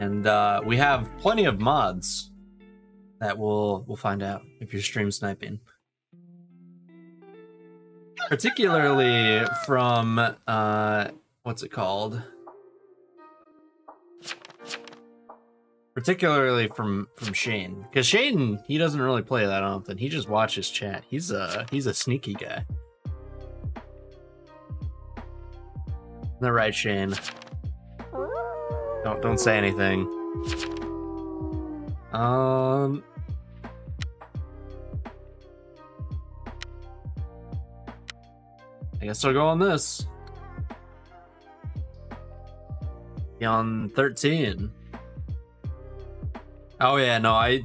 And we have plenty of mods that we'll find out if you're stream sniping. Particularly from, what's it called? Particularly from Shane. Because Shane, he doesn't really play that often. He just watches chat. He's a sneaky guy. Isn't that right, Shane? Don't say anything. I guess I'll go on this. Beyond 13. Oh yeah, no, I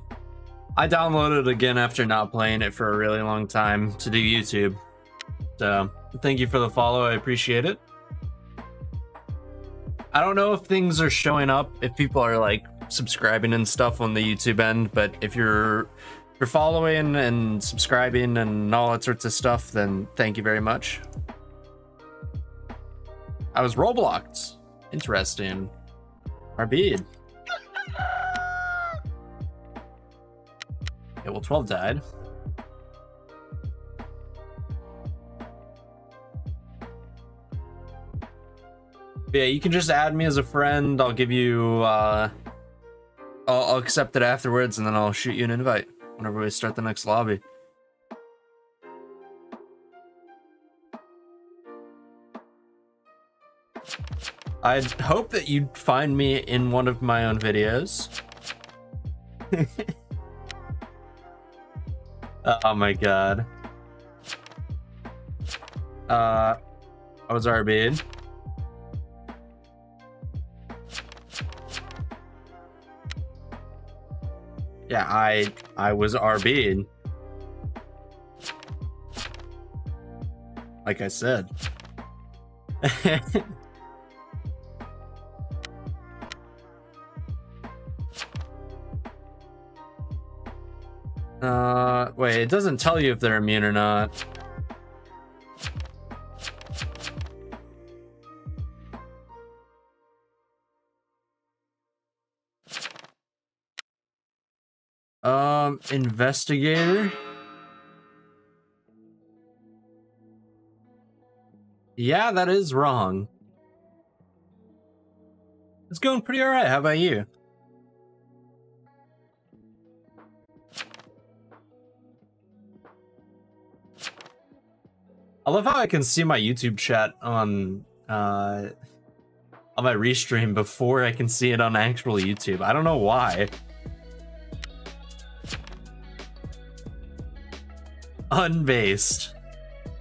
downloaded it again after not playing it for a really long time to do YouTube. So thank you for the follow, I appreciate it. I don't know if things are showing up, if people are like subscribing and stuff on the YouTube end, but if you're following and subscribing and all that sorts of stuff, then thank you very much. I was Roblox. Interesting. Arbid. Okay, well, 12 died. Yeah, you can just add me as a friend. I'll give you I'll accept it afterwards, and then I'll shoot you an invite whenever we start the next lobby. I hope that you'd find me in one of my own videos. Oh my god. I was RB'd. Yeah, I was RB'd. Like I said. Wait, it doesn't tell you if they're immune or not. Investigator. Yeah, that is wrong. It's going pretty alright. How about you? I love how I can see my YouTube chat on my restream before I can see it on actual YouTube. I don't know why. Unbased.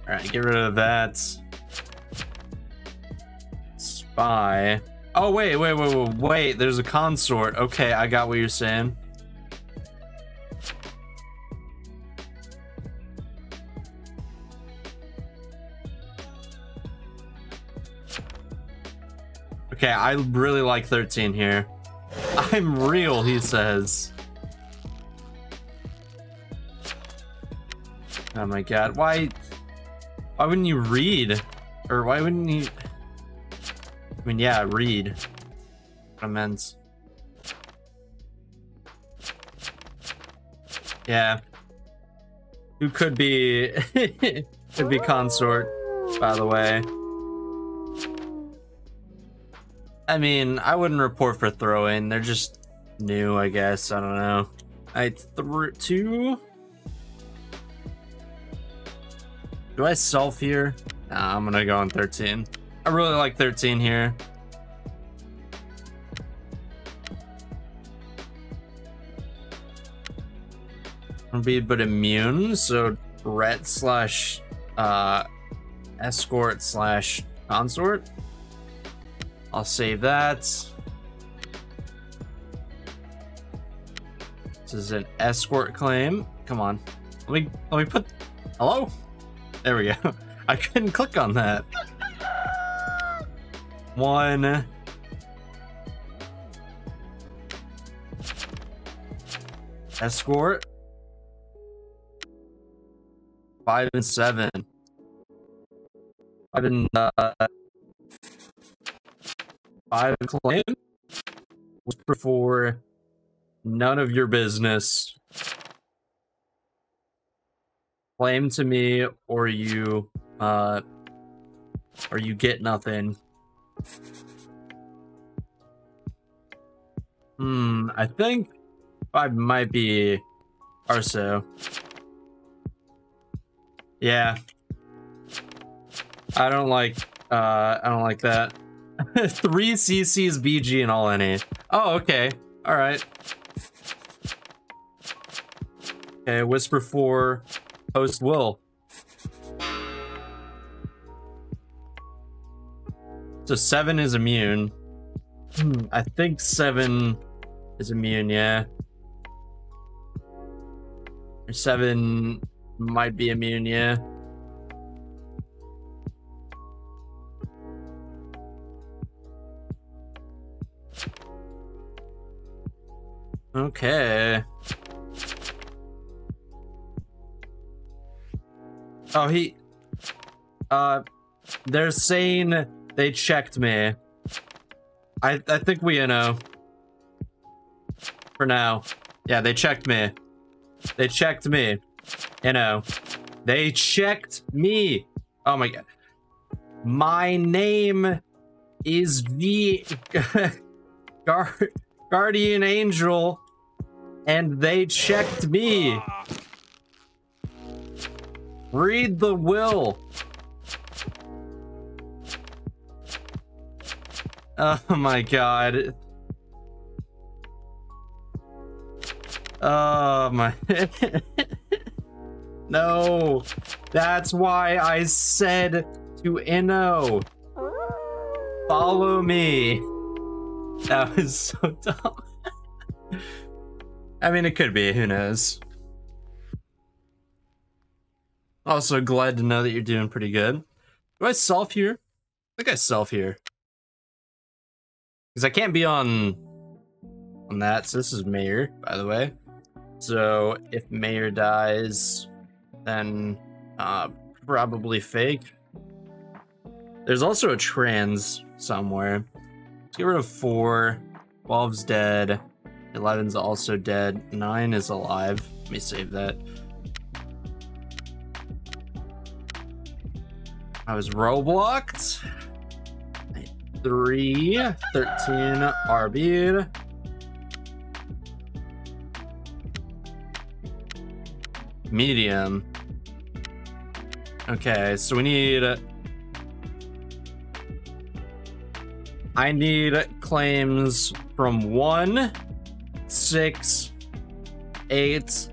All right, get rid of that. Spy. Oh, wait. There's a consort. Okay, I got what you're saying. Okay, I really like 13 here. I'm real, he says. Oh my god, why wouldn't you read? Or why wouldn't you... I mean, yeah, read. Comments. Yeah. Who could be... could be consort, by the way. I mean, I wouldn't report for throwing. They're just new, I guess. I don't know. I threw two... Do I self here? Nah, I'm gonna go on 13. I really like 13 here. I'm be but immune, so ret slash escort slash consort. I'll save that. This is an escort claim. Come on. Let me put hello? There we go. I couldn't click on that. One. Escort. 5 and 7. 5 and claim. whisper for none of your business. Claim to me, or you get nothing. Hmm, I think I might be Arso. Yeah. I don't like that. 3 CCs, BG, and all NA. Oh, okay. All right. Okay, Whisper 4, Host Will. So 7 is immune. I think 7 is immune, yeah. Or 7 might be immune, yeah. Okay. Oh, he... they're saying they checked me. I think we know. For now. Yeah, they checked me. They checked me. You know. They checked me. Oh my god. My name is the... Guardian Angel. And they checked me. Read the will. Oh my god. Oh my. No. That's why I said to Inno, follow me. That was so dumb. I mean, it could be. Who knows? Also, glad to know that you're doing pretty good. Do I self here? I think I self here. Because I can't be on that. So this is Mayor, by the way. So if Mayor dies, then probably Fake. There's also a Trans somewhere. Let's get rid of 4. 12's dead. 11's also dead. 9 is alive. Let me save that. I was Robloxed. 3, 13, RB. Medium. Okay, so we need... I need claims from 1, 6, 8,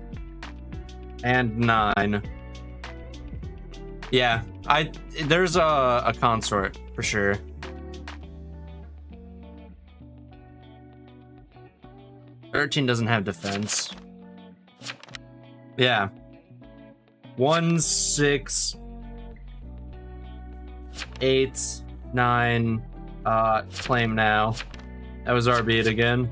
and 9. Yeah, there's a consort for sure. Team doesn't have defense. Yeah. 1, 6, 8, 9. Claim now. That was RB'd again.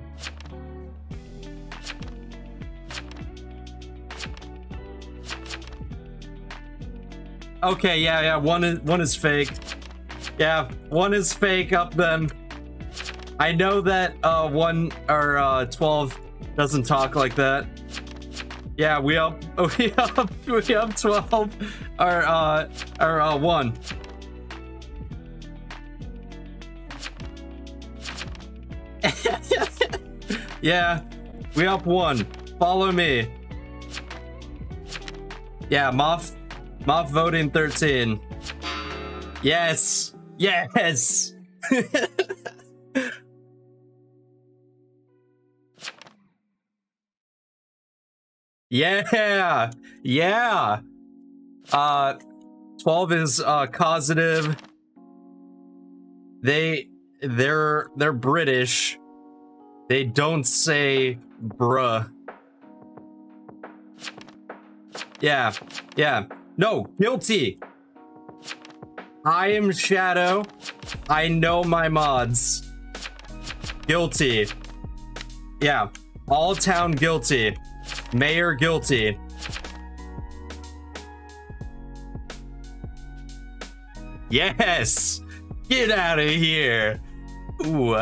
Okay. Yeah. Yeah. One is Fake. Yeah. 1 is Fake up them. I know that 12 doesn't talk like that. Yeah, we up 12 or 1. Yeah, we up 1. Follow me. Yeah, Moff voting 13. Yes, yes. Yeah, yeah. 12 is causative. They're British. They don't say bruh. Yeah, yeah. No, guilty. I am Shadow. I know my mods. Guilty. Yeah. All town guilty. Mayor guilty. Yes! Get out of here! Ooh.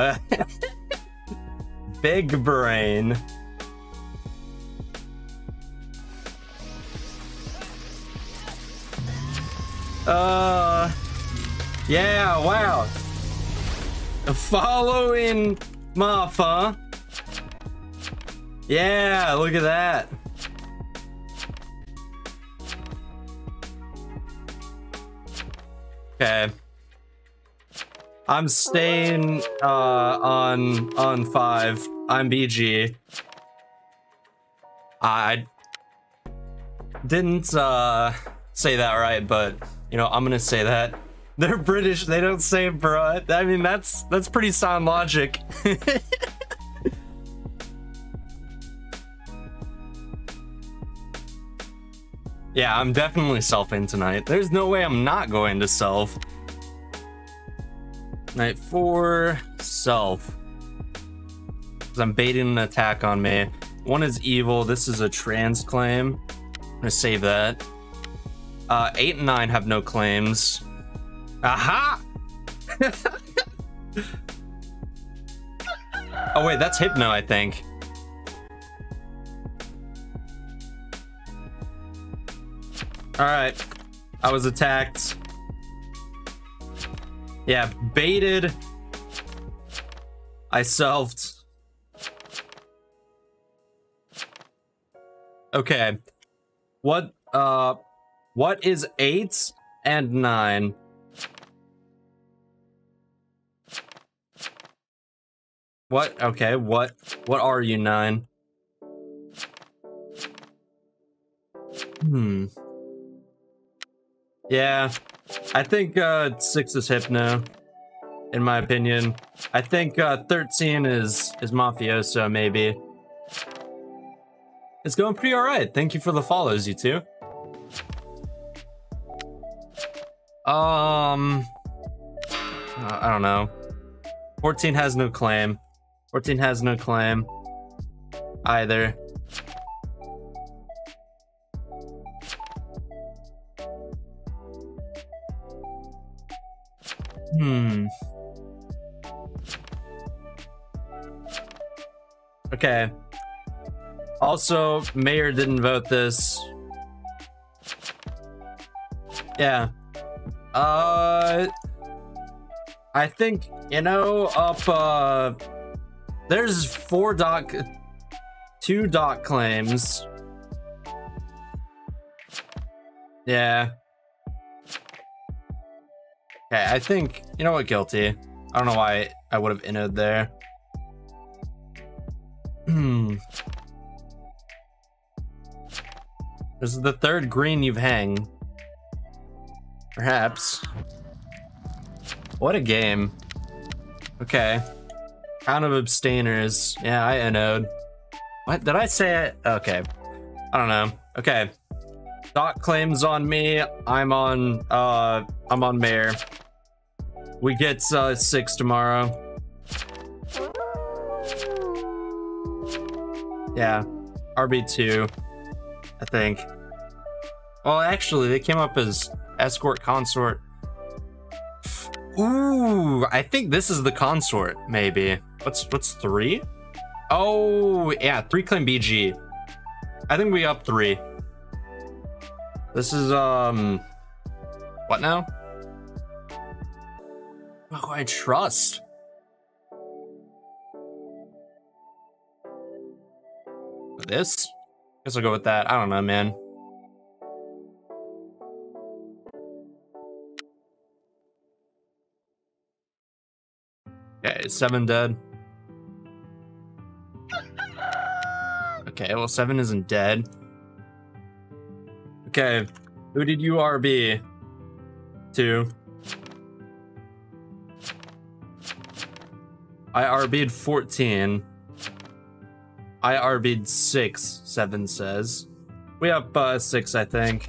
Big brain. Yeah, wow. Following Martha. Yeah, look at that. Okay. I'm staying on 5. I'm BG. I didn't say that right, but you know, I'm gonna say that. They're British, they don't say bruh. I mean, that's pretty sound logic. Yeah, I'm definitely selfing tonight. There's no way I'm not going to self. Knight 4, self. Because I'm baiting an attack on me. One is evil, this is a trans claim. I'm gonna save that. 8 and 9 have no claims. Aha! Oh wait, that's Hypno, I think. Alright. I was attacked. Yeah, baited. I selfed. Okay. What is 8 and 9? What? Okay, what are you, 9? Yeah, I think 6 is Hypno, in my opinion. I think 13 is Mafioso, maybe. It's going pretty alright. Thank you for the follows, you two. I don't know. 14 has no claim. 14 has no claim either. Okay. Also, Mayor didn't vote this. Yeah. I think, you know, up there's 2 claims. Yeah. Okay, I think, you know what, guilty. I don't know why I would have entered there. This is the 3rd green you've hanged. Perhaps. What a game. Okay. Count of abstainers. Yeah, I NO'd. What? Did I say it? Okay. I don't know. Okay. Dot claims on me. I'm on Mayor. We get 6 tomorrow. Yeah. RB2. I think. Well, actually, they came up as escort consort. Ooh, I think this is the consort, maybe. What's 3? Oh, yeah, 3 claim BG. I think we up 3. This is, what now? Oh, I trust. This? Guess I'll go with that. I don't know, man. Okay, 7 dead. Okay, well, 7 isn't dead. Okay, who did you RB to? I RB'd 14. I RB'd 6, 7 says. We up 6, I think.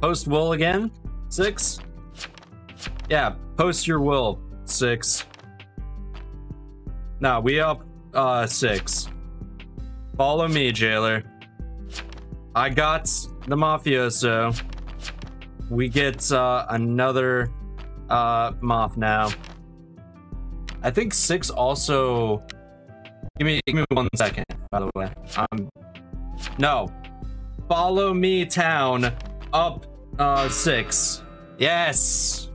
Post will again? 6? Yeah, post your will. 6. Nah, we up 6. Follow me, jailer. I got the mafioso. We get another moth now. I think 6 also Give me 1 second, by the way. No. Follow me town up 6. Yes.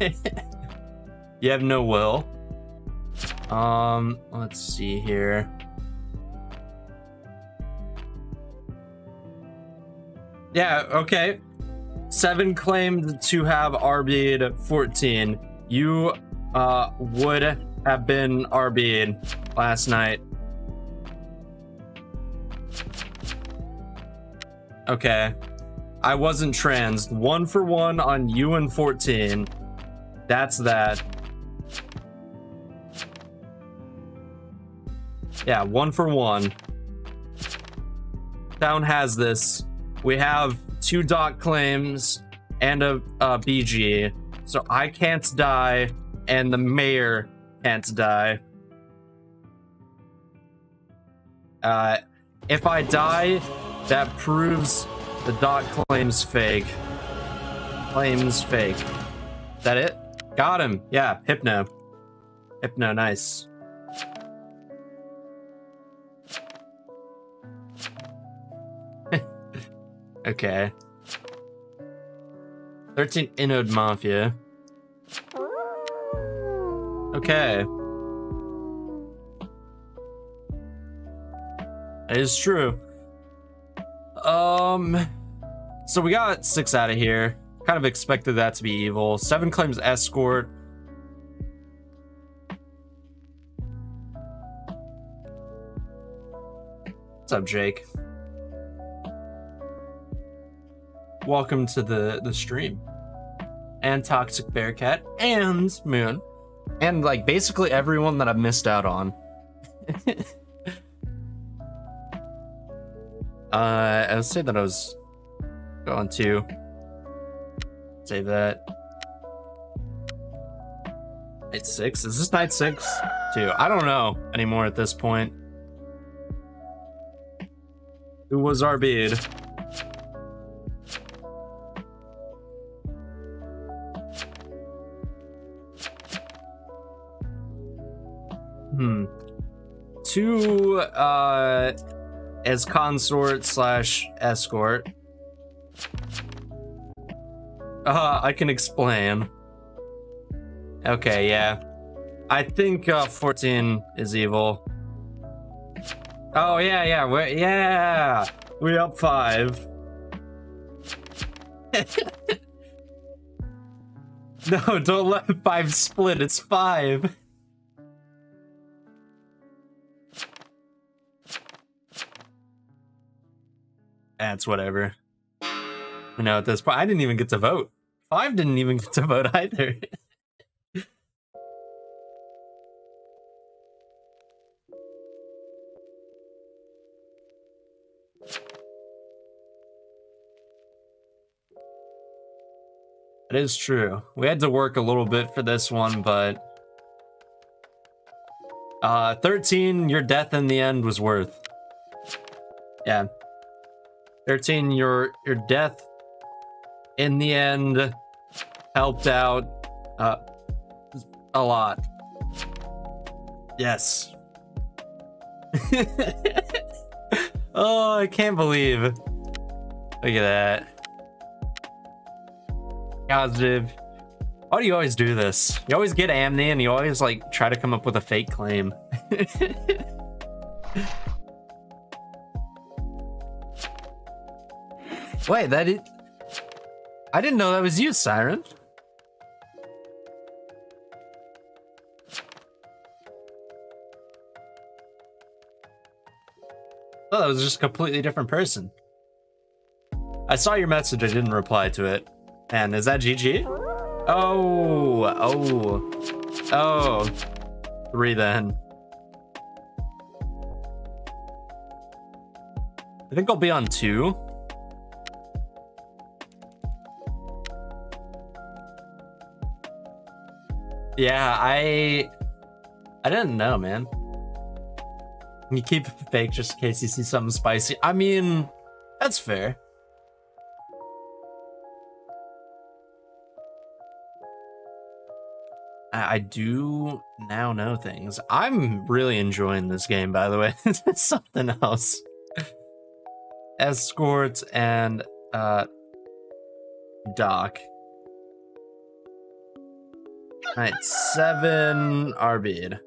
You have no will. Let's see here. Yeah, okay. 7 claimed to have RB'd 14. You would have been RB'd last night. Okay. I wasn't transed. 1 for 1 on you and 14. That's that. Yeah, 1 for 1. Town has this. We have 2 doc claims and a BG. So I can't die and the mayor can't die. If I die, that proves the doc claims fake. Claims fake. Is that it? Got him. Yeah, Hypno. Hypno, nice. Okay. 13 Inode Mafia. Okay. It is true. So we got 6 out of here. Kind of expected that to be evil. 7 claims escort. What's up, Jake? Welcome to the stream. And Toxic Bearcat and Moon. And like basically everyone that I've missed out on. I would say that I was going to save that. Night 6? Is this night 6? 2? I don't know anymore at this point. Who was RB'd? Hmm. 2 as consort slash escort. I can explain. Okay, yeah. I think 14 is evil. Oh yeah, we up 5. No, don't let 5 split, it's 5. That's whatever. You know, at this point, I didn't even get to vote. 5 didn't even get to vote either. It is true. We had to work a little bit for this one, but 13, your death in the end was worth. Yeah. 13, your death in the end helped out a lot. Yes. Oh, I can't believe. Look at that. Positive. Why do you always do this? You always get Amni and you always like try to come up with a fake claim. Wait, that is... I didn't know that was you, Siren. Oh, that was just a completely different person. I saw your message, I didn't reply to it. Man, is that GG? Oh. 3 then. I think I'll be on 2. Yeah, I didn't know, man. You keep it fake just in case you see something spicy. I mean, that's fair. I do now know things. I'm really enjoying this game, by the way. This is something else. Escorts and Doc. All right, 7 RB'd.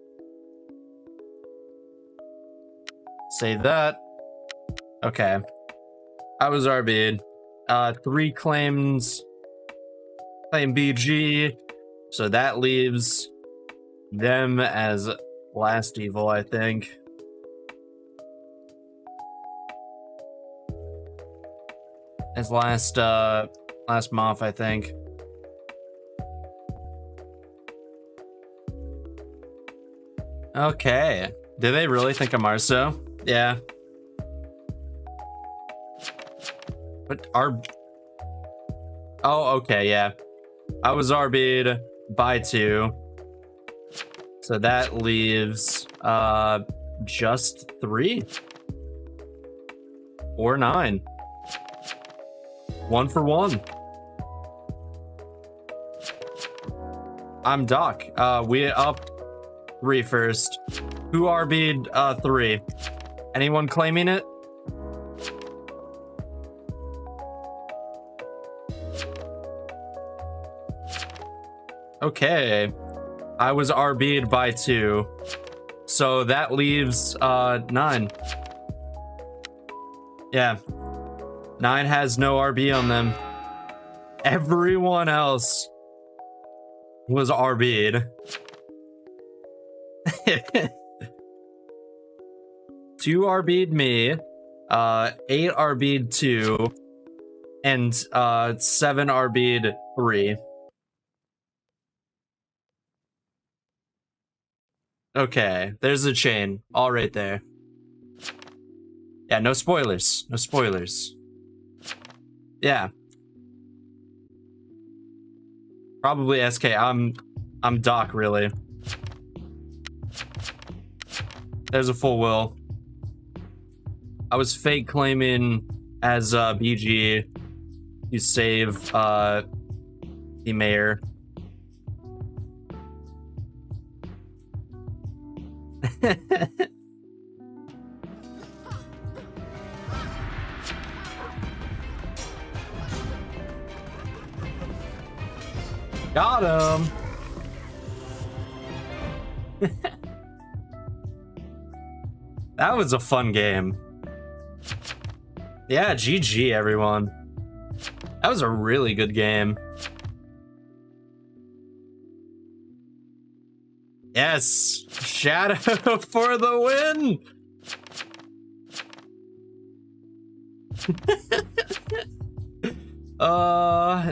Save that. Okay. I was RB'd. 3 claims. Claim BG. So that leaves them as last evil, I think. As last Moth, I think. Okay. Do they really think I'm Arso? Yeah. But oh, okay, yeah. I was RB'd by 2. So that leaves just 3. Or 9. 1 for 1. I'm Doc. We up 3 first. Who RB'd 3? Anyone claiming it? Okay. I was RB'd by 2. So that leaves 9. Yeah. 9 has no RB on them. Everyone else was RB'd. 2 RB'd me, 8 RB'd 2, and 7 RB'd 3. Okay, there's the chain, all right there. Yeah, no spoilers, no spoilers. Yeah. Probably SK. I'm Doc, really. There's a full will. I was fake claiming as BG. You save the mayor. Got him. That was a fun game. Yeah, GG everyone. That was a really good game. Yes, Shadow for the win.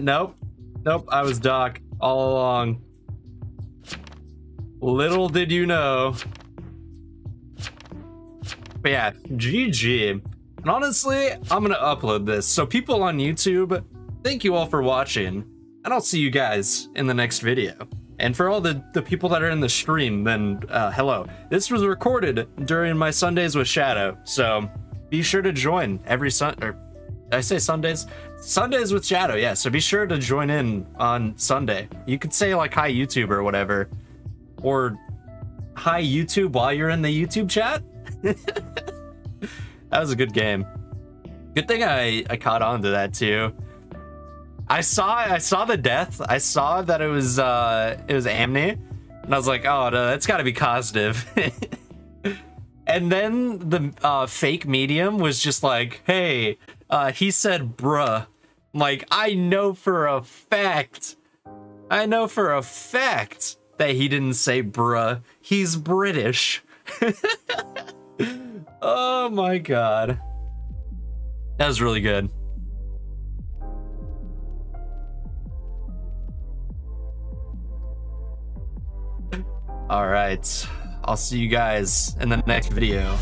Nope, I was Doc all along. Little did you know. But yeah, GG. And honestly, I'm gonna upload this. So people on YouTube, thank you all for watching, and I'll see you guys in the next video. And for all the people that are in the stream, then hello. This was recorded during my Sundays with Shadow, so be sure to join every Sundays with Shadow, yeah. So be sure to join in on Sunday. You could say like hi YouTube or whatever, or hi YouTube while you're in the YouTube chat. That was a good game. Good thing I caught on to that too. I saw the death. I saw that it was Amni, and I was like, oh no, that's got to be causative. And then the fake medium was just like, hey. He said, bruh, like, I know for a fact that he didn't say bruh. He's British. Oh my God. That was really good. All right. I'll see you guys in the next video.